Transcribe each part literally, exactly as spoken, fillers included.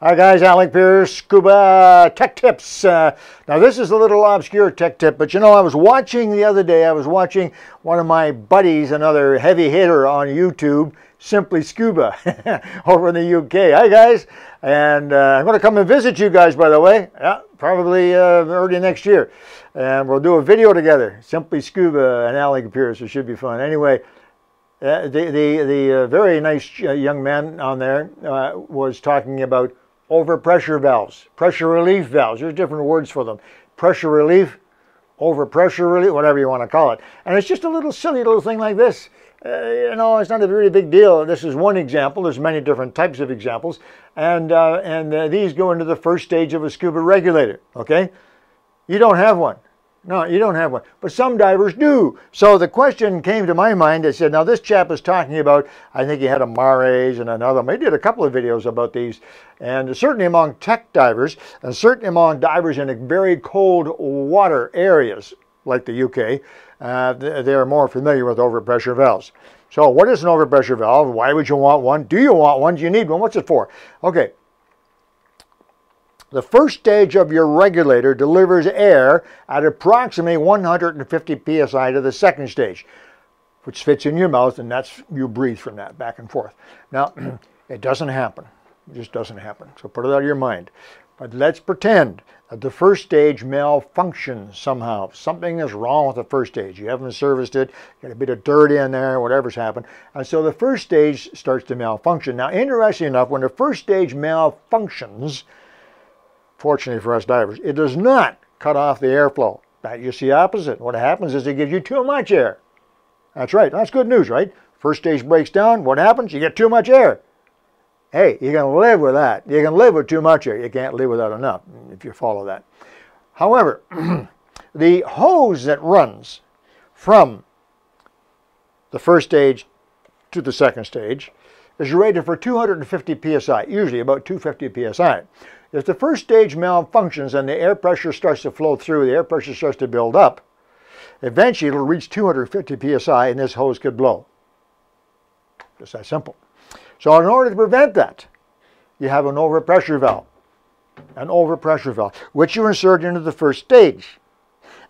Hi guys, Alec here, Scuba Tech Tips. Uh, now this is a little obscure tech tip, but you know, I was watching the other day, I was watching one of my buddies, another heavy hitter on YouTube, Simply Scuba, over in the U K. Hi guys, and uh, I'm going to come and visit you guys, by the way. Yeah, probably uh, early next year, and we'll do a video together, Simply Scuba and Alec Pierce. It should be fun. Anyway, uh, the the, the uh, very nice young man on there uh, was talking about overpressure valves, pressure relief valves. There's different words for them. Pressure relief, overpressure relief, whatever you want to call it. And it's just a little silly little thing like this. Uh, you know, it's not a really big deal. This is one example. There's many different types of examples. And, uh, and uh, these go into the first stage of a scuba regulator, okay? You don't have one. No, you don't have one. But some divers do. So the question came to my mind. I said, now this chap is talking about, I think he had a Mares and another. I did a couple of videos about these. And certainly among tech divers, and certainly among divers in very cold water areas, like the U K, uh, they are more familiar with overpressure valves. So what is an overpressure valve? Why would you want one? Do you want one? Do you need one? What's it for? Okay. The first stage of your regulator delivers air at approximately one hundred fifty P S I to the second stage, which fits in your mouth, and that's, you breathe from that back and forth. Now, it doesn't happen. It just doesn't happen. So put it out of your mind. But let's pretend that the first stage malfunctions somehow. Something is wrong with the first stage. You haven't serviced it. Got a bit of dirt in there, whatever's happened. And so the first stage starts to malfunction. Now, interestingly enough, when the first stage malfunctions, fortunately for us divers, it does not cut off the airflow. That you see opposite. What happens is it gives you too much air. That's right. That's good news, right? First stage breaks down. What happens? You get too much air. Hey, you can live with that. You can live with too much air. You can't live without enough, if you follow that. However, the hose that runs from the first stage to the second stage is rated for two hundred fifty P S I, usually about two hundred fifty P S I. If the first stage malfunctions and the air pressure starts to flow through, the air pressure starts to build up, eventually it'll reach two hundred fifty P S I and this hose could blow. Just that simple. So in order to prevent that, you have an overpressure valve, an overpressure valve, which you insert into the first stage.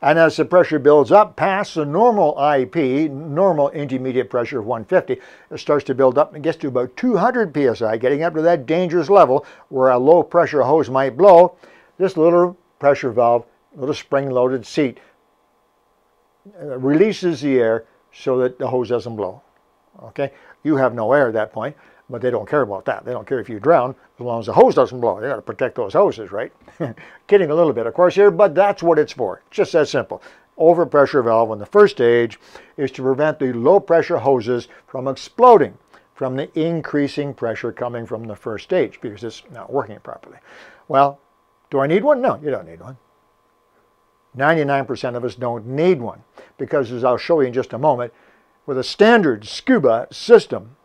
And as the pressure builds up past the normal I P, normal intermediate pressure of one hundred fifty, it starts to build up and gets to about two hundred P S I, getting up to that dangerous level where a low pressure hose might blow. This little pressure valve, little spring-loaded seat, releases the air so that the hose doesn't blow. Okay, you have no air at that point, but they don't care about that. They don't care if you drown, as long as the hose doesn't blow. They got to protect those hoses, right? Kidding a little bit, of course, here, but that's what it's for. Just that simple. Overpressure valve in the first stage is to prevent the low-pressure hoses from exploding from the increasing pressure coming from the first stage because it's not working properly. Well, do I need one? No, you don't need one. ninety-nine percent of us don't need one because, as I'll show you in just a moment, with a standard scuba system,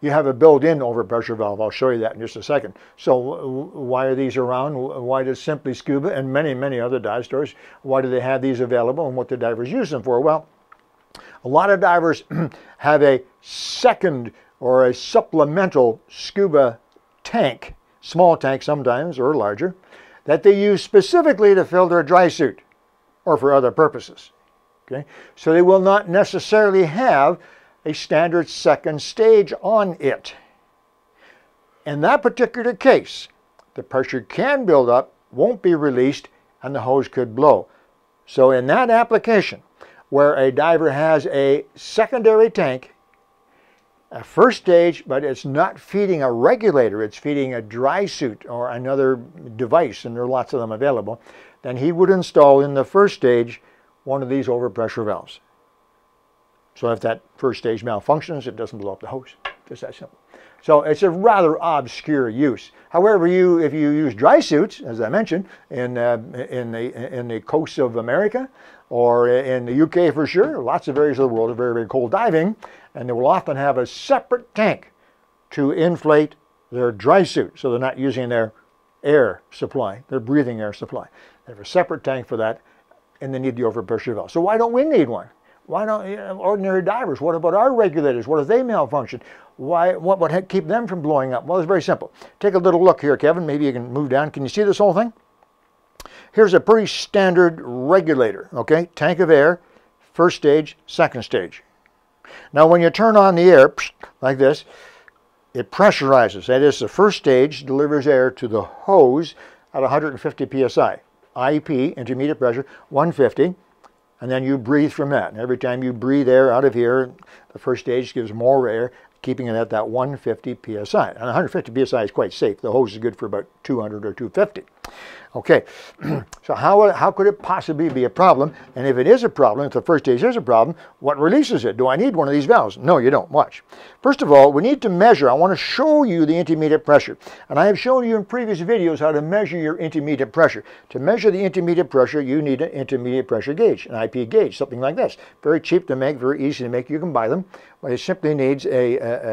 you have a built-in overpressure valve. I'll show you that in just a second. So why are these around? Why does Simply Scuba and many, many other dive stores, why do they have these available and what do divers use them for? Well, a lot of divers have a second or a supplemental scuba tank, small tank sometimes or larger, that they use specifically to fill their dry suit or for other purposes. Okay? So they will not necessarily have a standard second stage on it. In that particular case, the pressure can build up, won't be released, and the hose could blow. So in that application, where a diver has a secondary tank, a first stage, but it's not feeding a regulator, it's feeding a dry suit or another device, and there are lots of them available, then he would install in the first stage one of these overpressure valves. So if that first stage malfunctions, it doesn't blow up the hose. Just that simple. So it's a rather obscure use. However, you, if you use dry suits, as I mentioned, in, uh, in, the, in the coasts of America or in the U K for sure, lots of areas of the world are very, very cold diving, and they will often have a separate tank to inflate their dry suit. So they're not using their air supply, their breathing air supply. They have a separate tank for that, and they need the overpressure valve. So why don't we need one? Why don't you know, ordinary divers? What about our regulators? What if they malfunction? Why, what would keep them from blowing up? Well, it's very simple. Take a little look here, Kevin. Maybe you can move down. Can you see this whole thing? Here's a pretty standard regulator, okay? Tank of air, first stage, second stage. Now, when you turn on the air, like this, it pressurizes. That is, the first stage delivers air to the hose at one hundred fifty P S I. I E P, intermediate pressure, one fifty. And then you breathe from that. And every time you breathe air out of here, the first stage gives more air, keeping it at that one hundred fifty P S I. And one hundred fifty P S I is quite safe. The hose is good for about two hundred or two fifty. Okay, so how, how could it possibly be a problem? And if it is a problem, if the first stage is a problem, what releases it? Do I need one of these valves? No, you don't. Watch. First of all, we need to measure. I want to show you the intermediate pressure. And I have shown you in previous videos how to measure your intermediate pressure. To measure the intermediate pressure, you need an intermediate pressure gauge, an I P gauge, something like this. Very cheap to make, very easy to make. You can buy them. But it simply needs a, a,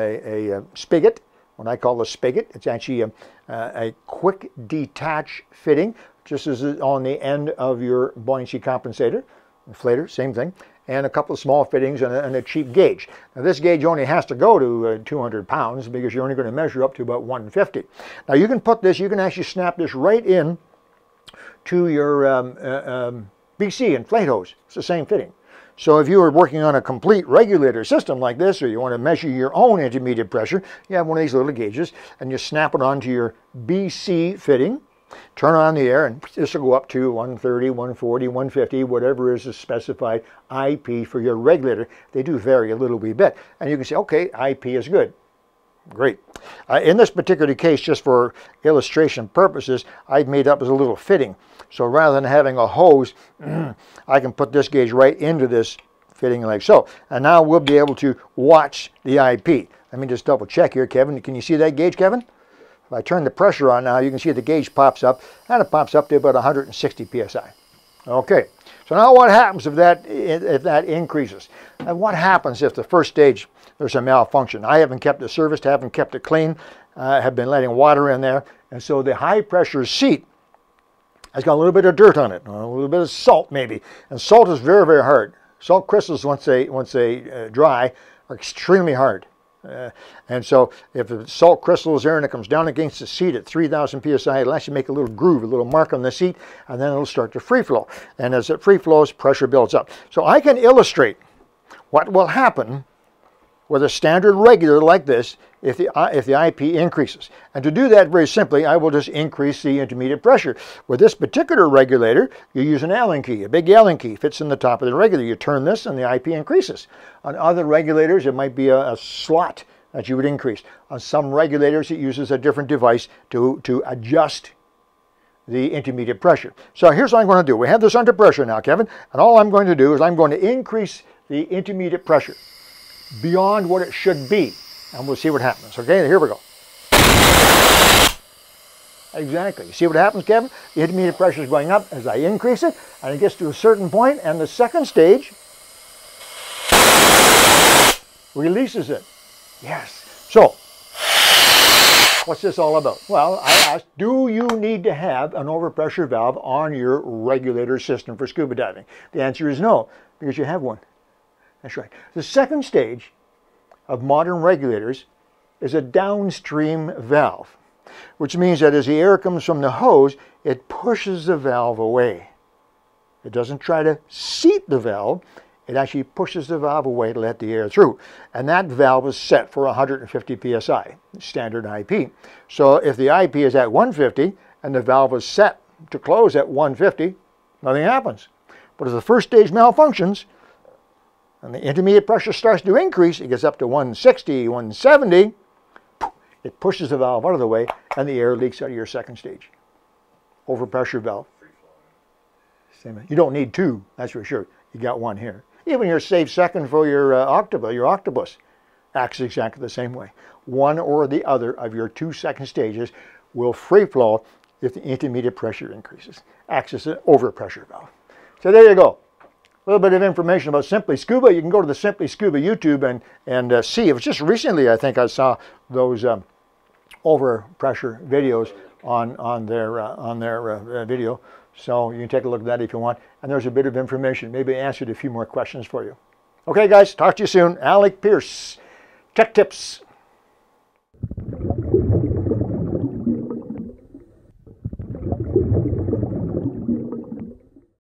a, a spigot. What I call a spigot, it's actually a, a quick detach fitting, just as on the end of your buoyancy compensator, inflator, same thing, and a couple of small fittings and a, and a cheap gauge. Now, this gauge only has to go to uh, two hundred pounds because you're only going to measure up to about one fifty. Now, you can put this, you can actually snap this right in to your um, uh, um, B C inflate hose. It's the same fitting. So if you are working on a complete regulator system like this, or you want to measure your own intermediate pressure, you have one of these little gauges, and you snap it onto your B C fitting, turn on the air, and this will go up to one thirty, one forty, one fifty, whatever is the specified I P for your regulator. They do vary a little wee bit. And you can say, okay, I P is good. Great. Uh, in this particular case, just for illustration purposes, I've made up as a little fitting. So rather than having a hose, I can put this gauge right into this fitting like so. And now we'll be able to watch the I P. Let me just double check here, Kevin. Can you see that gauge, Kevin? If I turn the pressure on now, you can see the gauge pops up, and it pops up to about one hundred sixty P S I. Okay. So now what happens if that, if that increases? And what happens if the first stage, there's a malfunction? I haven't kept it serviced, haven't kept it clean, uh, have been letting water in there. And so the high pressure seat has got a little bit of dirt on it, a little bit of salt maybe. And salt is very, very hard. Salt crystals, once they, once they uh, dry, are extremely hard. Uh, and so if the salt crystal is there and it comes down against the seat at three thousand P S I, it'll actually make a little groove, a little mark on the seat, and then it'll start to free flow. And as it free flows, pressure builds up. So I can illustrate what will happen with a standard regulator like this if the, if the I P increases. And to do that very simply, I will just increase the intermediate pressure. With this particular regulator, you use an Allen key, a big Allen key, fits in the top of the regulator. You turn this and the I P increases. On other regulators, it might be a, a slot that you would increase. On some regulators, it uses a different device to, to adjust the intermediate pressure. So here's what I'm going to do. We have this under pressure now, Kevin, and all I'm going to do is I'm going to increase the intermediate pressure beyond what it should be, and we'll see what happens. Okay, here we go. Exactly. See what happens, Kevin? The intermediate pressure is going up as I increase it, and it gets to a certain point, and the second stage releases it. Yes. So, what's this all about? Well, I asked, do you need to have an overpressure valve on your regulator system for scuba diving? The answer is no, because you have one. That's right. The second stage of modern regulators is a downstream valve, which means that as the air comes from the hose, it pushes the valve away. It doesn't try to seat the valve. It actually pushes the valve away to let the air through. And that valve is set for one hundred fifty P S I, standard I P. So if the I P is at one fifty and the valve is set to close at one fifty, nothing happens. But if the first stage malfunctions, and the intermediate pressure starts to increase, it gets up to one sixty, one seventy, it pushes the valve out of the way, and the air leaks out of your second stage. Overpressure valve. Same. You don't need two, that's for sure. You got one here. Even your safe second for your uh, octopus, your octopus acts exactly the same way. One or the other of your two second stages will free flow if the intermediate pressure increases. Acts as an overpressure valve. So there you go. A little bit of information about Simply Scuba. You can go to the Simply Scuba YouTube and, and uh, see. It was just recently, I think, I saw those um, overpressure videos on, on their, uh, on their uh, video. So you can take a look at that if you want. And there's a bit of information. Maybe I answered a few more questions for you. Okay guys, talk to you soon. Alec Pierce, Tech Tips.